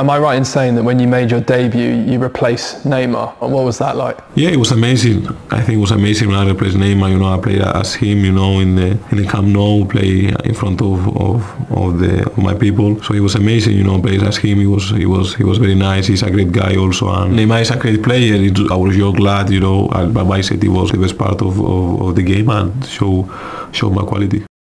Am I right in saying that when you made your debut, you replaced Neymar? What was that like? Yeah, it was amazing. I think it was amazing when I replaced Neymar. You know, I played as him, you know, in the Camp Nou, play in front of my people. So it was amazing, you know, played as him. He was very nice. He's a great guy also. And Neymar is a great player. I was so glad, you know, at Baba said he was the best part of the game and show my quality.